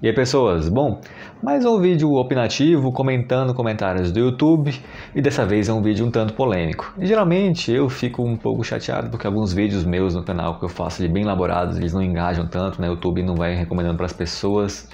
E aí pessoas, bom, mais um vídeo opinativo comentando comentários do YouTube e dessa vez é um vídeo um tanto polêmico. E, geralmente eu fico um pouco chateado porque alguns vídeos meus no canal que eu faço de bem elaborados, eles não engajam tanto, né? O YouTube não vai recomendando para as pessoas,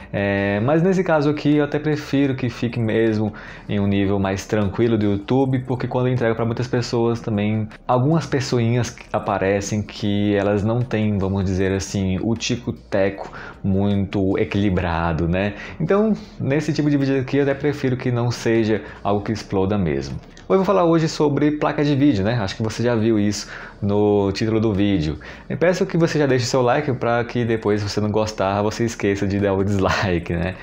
mas nesse caso aqui eu até prefiro que fique mesmo em um nível mais tranquilo do YouTube, porque quando eu entrego para muitas pessoas também, algumas pessoinhas aparecem que elas não têm, vamos dizer assim, o tico-teco muito equilibrado, né? Então, nesse tipo de vídeo aqui eu até prefiro que não seja algo que exploda mesmo. Eu vou falar hoje sobre placa de vídeo, né? Acho que você já viu isso no título do vídeo. Eu peço que você já deixe o seu like para que depois, se você não gostar, você esqueça de dar o dislike, né?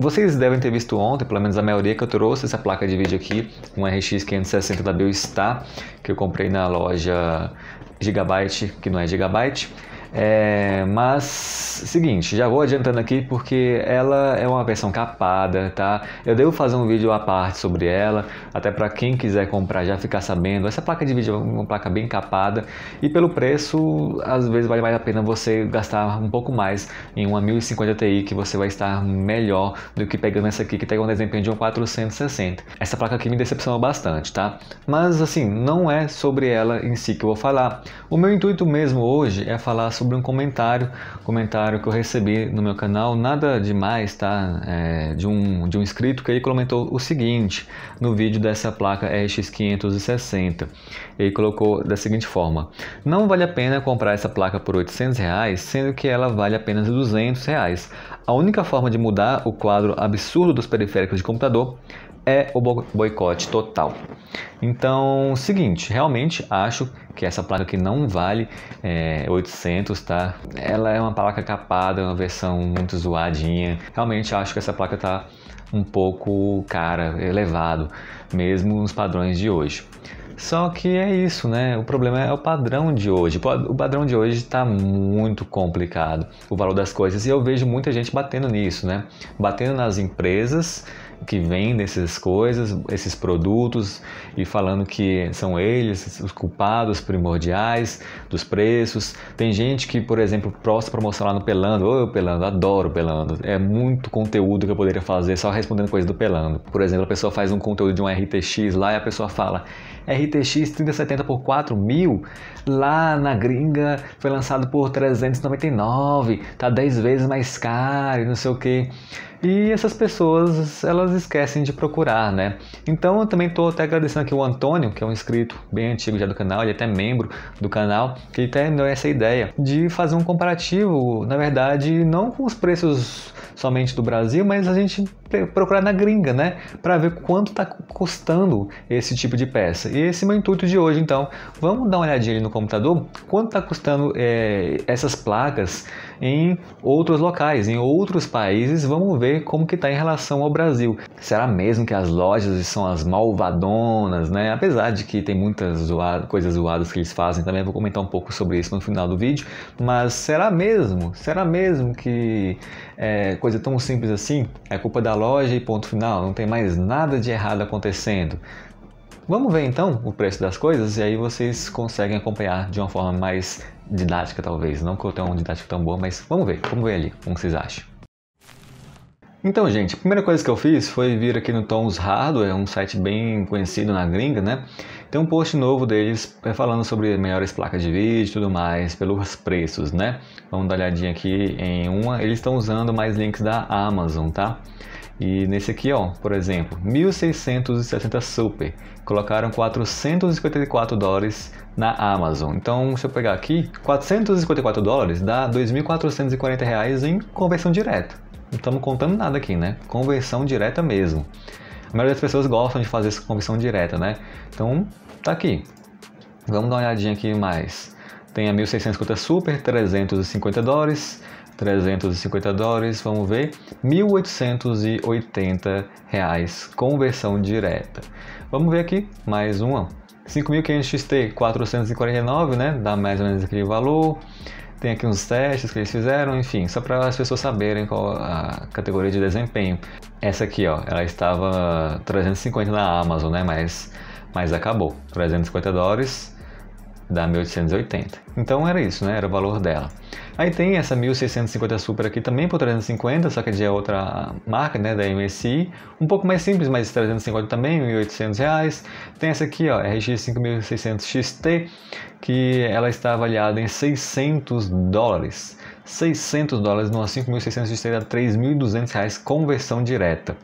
Vocês devem ter visto ontem, pelo menos a maioria, que eu trouxe essa placa de vídeo aqui, uma RX 560 da BioStar, que eu comprei na loja Gigabyte, que não é Gigabyte. Mas, seguinte, já vou adiantando aqui porque ela é uma versão capada, tá? Eu devo fazer um vídeo à parte sobre ela, até para quem quiser comprar já ficar sabendo. Essa placa de vídeo é uma placa bem capada e pelo preço, às vezes vale mais a pena você gastar um pouco mais em uma 1050 Ti que você vai estar melhor do que pegando essa aqui que tem um desempenho de uma 460. Essa placa aqui me decepcionou bastante, tá? Mas, assim, não é sobre ela em si que eu vou falar. O meu intuito mesmo hoje é falar sobre um comentário que eu recebi no meu canal, nada demais, tá? De um inscrito que ele comentou o seguinte no vídeo dessa placa RX 560. Ele colocou da seguinte forma: não vale a pena comprar essa placa por R$800, sendo que ela vale apenas R$200. A única forma de mudar o quadro absurdo dos periféricos de computador é o boicote total. Então, seguinte, realmente acho que essa placa aqui não vale 800, tá? Ela é uma placa capada, uma versão muito zoadinha. Realmente acho que essa placa tá um pouco cara, elevado, mesmo nos padrões de hoje. Só que é isso, né? O problema é o padrão de hoje. O padrão de hoje está muito complicado, o valor das coisas. E eu vejo muita gente batendo nisso, né? Batendo nas empresas que vendem essas coisas, esses produtos, e falando que são eles os culpados primordiais dos preços. Tem gente que, por exemplo, posta promoção lá no Pelando. Ô, Pelando, adoro Pelando. É muito conteúdo que eu poderia fazer só respondendo coisa do Pelando. Por exemplo, a pessoa faz um conteúdo de um RTX lá e a pessoa fala: RTX 3070 por 4.000, lá na gringa foi lançado por 399, tá 10 vezes mais caro e não sei o que. E essas pessoas, elas esquecem de procurar, né? Então eu também estou até agradecendo aqui o Antônio, que é um inscrito bem antigo já do canal, ele é até membro do canal, que até me deu essa ideia de fazer um comparativo, na verdade, não com os preços somente do Brasil, mas a gente procurar na gringa, né? Para ver quanto tá custando esse tipo de peça. E esse é o meu intuito de hoje, então. Vamos dar uma olhadinha ali no computador, quanto tá custando essas placas em outros locais, em outros países. Vamos ver como que tá em relação ao Brasil. Será mesmo que as lojas são as malvadonas, né? Apesar de que tem muitas coisas zoadas que eles fazem, também vou comentar um pouco sobre isso no final do vídeo, mas será mesmo? Será mesmo que coisa tão simples assim é culpa da loja e ponto final, não tem mais nada de errado acontecendo? Vamos ver então o preço das coisas e aí vocês conseguem acompanhar de uma forma mais didática, talvez. Não que eu tenha uma didática tão boa, mas vamos ver ali, como vocês acham. Então, gente, a primeira coisa que eu fiz foi vir aqui no Tom's Hardware, um site bem conhecido na gringa, né? Tem um post novo deles falando sobre melhores placas de vídeo e tudo mais, pelos preços, né? Vamos dar uma olhadinha aqui em uma. Eles estão usando mais links da Amazon, tá? E nesse aqui, ó, por exemplo, 1660 Super, colocaram $454 na Amazon. Então, se eu pegar aqui, $454 dá R$2.440 em conversão direta. Não estamos contando nada aqui, né? Conversão direta mesmo. A maioria das pessoas gostam de fazer essa conversão direta, né? Então, tá aqui. Vamos dar uma olhadinha aqui mais. Tem a 1650 Super, $350. $350, vamos ver, R$1.880, conversão direta. Vamos ver aqui, mais uma, 5.500 XT, $449, né, dá mais ou menos aquele valor. Tem aqui uns testes que eles fizeram, enfim, só para as pessoas saberem qual a categoria de desempenho. Essa aqui, ó, ela estava 350 na Amazon, né, mas acabou, $350, dá 1.880. Então era isso, né, era o valor dela. Aí tem essa 1650 Super aqui também por 350, só que de outra marca, né, da MSI. Um pouco mais simples, mas 350 também, R$ 1.800. Tem essa aqui, ó, RX 5600 XT, que ela está avaliada em $600. $600 numa 5600 XT dá R$ 3.200, conversão direta.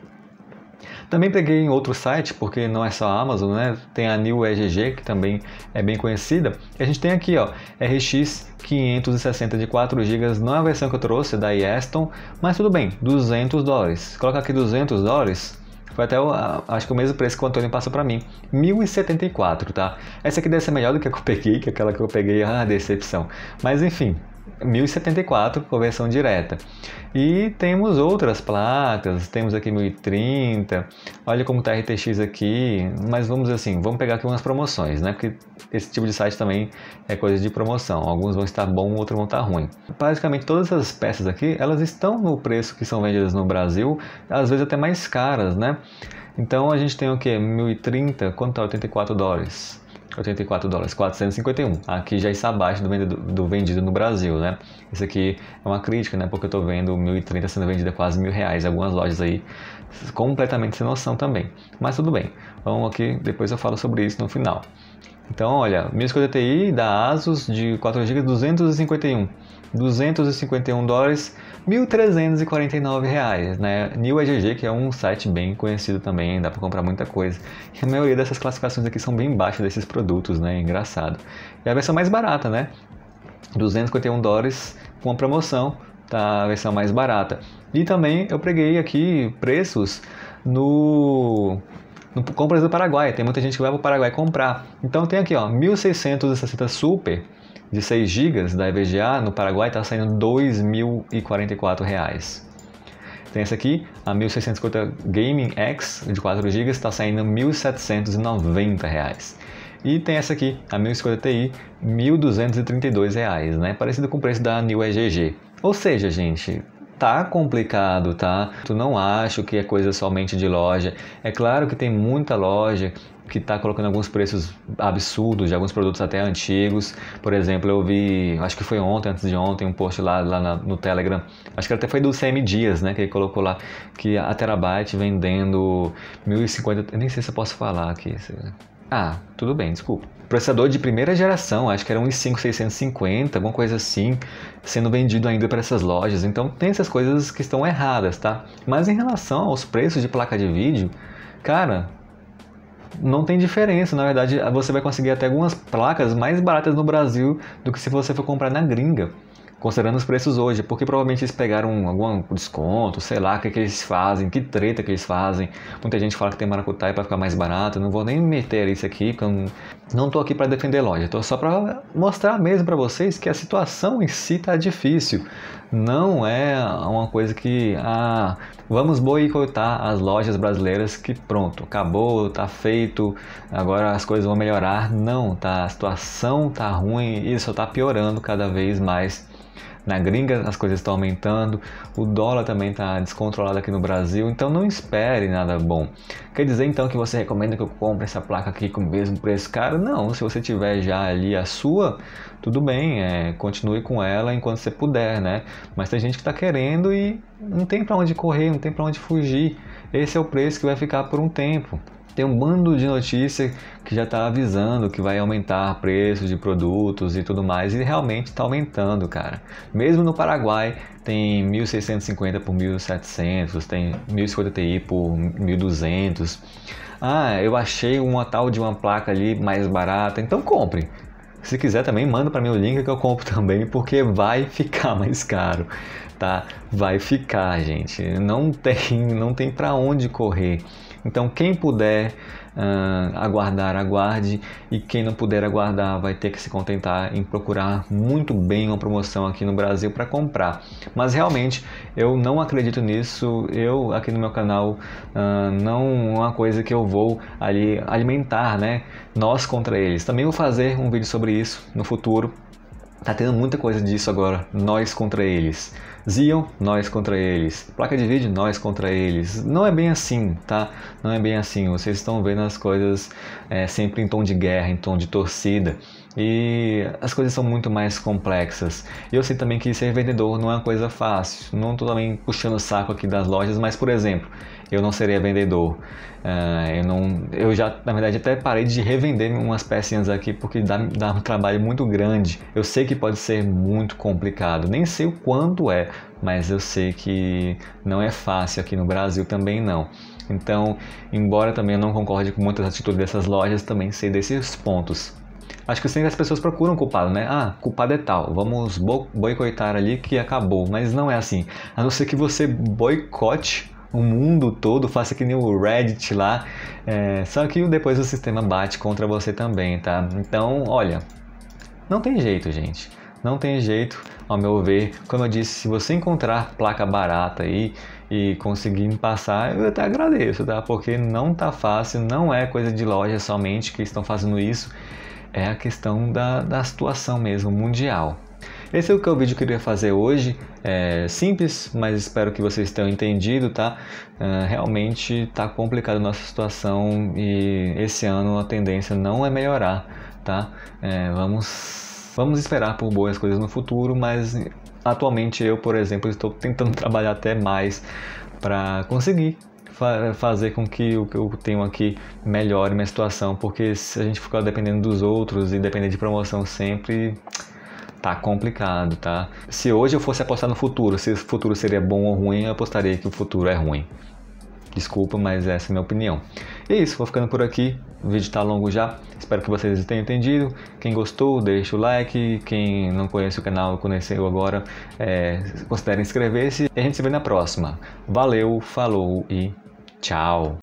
Também peguei em outro site, porque não é só a Amazon, né? Tem a Newegg, que também é bem conhecida. E a gente tem aqui, ó, RX 560 de 4 GB, não é a versão que eu trouxe, da Yeston, mas tudo bem, $200. Coloca aqui $200, foi até, acho que o mesmo preço que o Antônio passou pra mim, 1.074, tá? Essa aqui deve ser melhor do que a que eu peguei, que aquela que eu peguei, ah, decepção. Mas enfim, 1.074, conversão direta. E temos outras placas, temos aqui 1.030, olha como tá a RTX aqui, mas vamos assim, vamos pegar aqui umas promoções, né? Porque esse tipo de site também é coisa de promoção, alguns vão estar bom, outros vão estar ruim. Praticamente todas essas peças aqui, elas estão no preço que são vendidas no Brasil, às vezes até mais caras, né? Então a gente tem o que? 1.030, quanto tá? $84. $84, 451. Aqui já está abaixo do vendido no Brasil, né? Isso aqui é uma crítica, né? Porque eu estou vendo 1.030 sendo vendida quase R$ 1.000. Algumas lojas aí completamente sem noção também. Mas tudo bem. Vamos aqui, depois eu falo sobre isso no final. Então, olha, 1050 Ti da ASUS de 4 GB, $251, R$ 1.349, né? Newegg, que é um site bem conhecido também, dá para comprar muita coisa. E a maioria dessas classificações aqui são bem baixas desses produtos, né? Engraçado. E a versão mais barata, né? $251 com a promoção, tá? A versão mais barata. E também eu peguei aqui preços no compras do Paraguai, tem muita gente que vai para o Paraguai comprar. Então tem aqui, ó, 1660 Super de 6 GB da EVGA, no Paraguai está saindo R$ 2.044. Tem essa aqui, a 1650 Gaming X de 4 GB está saindo R$ 1.790. E tem essa aqui, a 1050 Ti, R$ 1.232, né? Parecido com o preço da Newegg. Ou seja, gente, tá complicado, tá? Tu não acho que é coisa somente de loja. É claro que tem muita loja que tá colocando alguns preços absurdos de alguns produtos até antigos. Por exemplo, eu vi, acho que foi ontem, antes de ontem, um post lá no Telegram. Acho que até foi do CM Dias, né? Que ele colocou lá que a Terabyte vendendo 1050... Nem sei se eu posso falar aqui. Ah, tudo bem, desculpa. Processador de primeira geração, acho que era um i5 650, alguma coisa assim, sendo vendido ainda para essas lojas. Então tem essas coisas que estão erradas, tá? Mas em relação aos preços de placa de vídeo, cara, não tem diferença. Na verdade, você vai conseguir até algumas placas mais baratas no Brasil do que se você for comprar na gringa, considerando os preços hoje, porque provavelmente eles pegaram algum desconto, sei lá, o que eles fazem, que treta que eles fazem. Muita gente fala que tem maracutaia para ficar mais barato, não vou nem meter isso aqui, porque eu não tô aqui para defender loja, tô só para mostrar mesmo para vocês que a situação em si tá difícil. Não é uma coisa que, ah, vamos boicotar as lojas brasileiras que pronto, acabou, tá feito, agora as coisas vão melhorar. Não, tá, a situação tá ruim e só tá piorando cada vez mais. Na gringa as coisas estão aumentando, o dólar também está descontrolado aqui no Brasil, então não espere nada bom. Quer dizer então que você recomenda que eu compre essa placa aqui com o mesmo preço caro? Não, se você tiver já ali a sua, tudo bem, continue com ela enquanto você puder, né? Mas tem gente que está querendo e não tem para onde correr, não tem para onde fugir. Esse é o preço que vai ficar por um tempo. Tem um bando de notícia que já está avisando que vai aumentar preço de produtos e tudo mais, e realmente está aumentando, cara. Mesmo no Paraguai tem 1650 por 1700, tem 1050 Ti por 1200. Ah, eu achei uma tal de uma placa ali mais barata, então compre. Se quiser também manda para mim o link que eu compro também, porque vai ficar mais caro, tá? Vai ficar, gente. Não tem para onde correr. Então quem puder aguardar, aguarde, e quem não puder aguardar vai ter que se contentar em procurar muito bem uma promoção aqui no Brasil para comprar. Mas realmente eu não acredito nisso, eu aqui no meu canal não é uma coisa que eu vou ali alimentar, né? Nós contra eles. Também vou fazer um vídeo sobre isso no futuro. Tá tendo muita coisa disso agora, nós contra eles. Xeon, nós contra eles. Placa de vídeo, nós contra eles. Não é bem assim, tá? Não é bem assim. Vocês estão vendo as coisas sempre em tom de guerra, em tom de torcida. e as coisas são muito mais complexas. E eu sei também que ser vendedor não é uma coisa fácil, não estou também puxando o saco aqui das lojas, mas, por exemplo, eu não seria vendedor, eu já, na verdade, até parei de revender umas pecinhas aqui porque dá um trabalho muito grande. Eu sei que pode ser muito complicado, nem sei o quanto é, mas eu sei que não é fácil aqui no Brasil também não. Então, embora também eu não concorde com muitas atitudes dessas lojas, também sei desses pontos. Acho que sempre as pessoas procuram culpado, né? Ah, culpado é tal, vamos boicotar ali que acabou. Mas não é assim. A não ser que você boicote o mundo todo, faça que nem o Reddit lá. Só que depois o sistema bate contra você também, tá? Então, olha, não tem jeito, gente. Não tem jeito, ao meu ver. Como eu disse, se você encontrar placa barata aí e conseguir me passar, eu até agradeço, tá? Porque não tá fácil, não é coisa de loja somente que estão fazendo isso, é a questão da situação mesmo, mundial. Esse é o que o vídeo queria fazer hoje, é simples, mas espero que vocês tenham entendido, tá? Realmente tá complicado a nossa situação e esse ano a tendência não é melhorar, tá? Vamos esperar por boas coisas no futuro, mas atualmente eu, por exemplo, estou tentando trabalhar até mais para conseguir fazer com que o que eu tenho aqui melhore minha situação, porque se a gente ficar dependendo dos outros e depender de promoção sempre, tá complicado, tá? Se hoje eu fosse apostar no futuro, se o futuro seria bom ou ruim, eu apostaria que o futuro é ruim. Desculpa, mas essa é a minha opinião. E é isso, vou ficando por aqui. O vídeo tá longo já. Espero que vocês tenham entendido. Quem gostou, deixa o like. Quem não conhece o canal, conheceu agora, considere inscrever-se. E a gente se vê na próxima. Valeu, falou e tchau!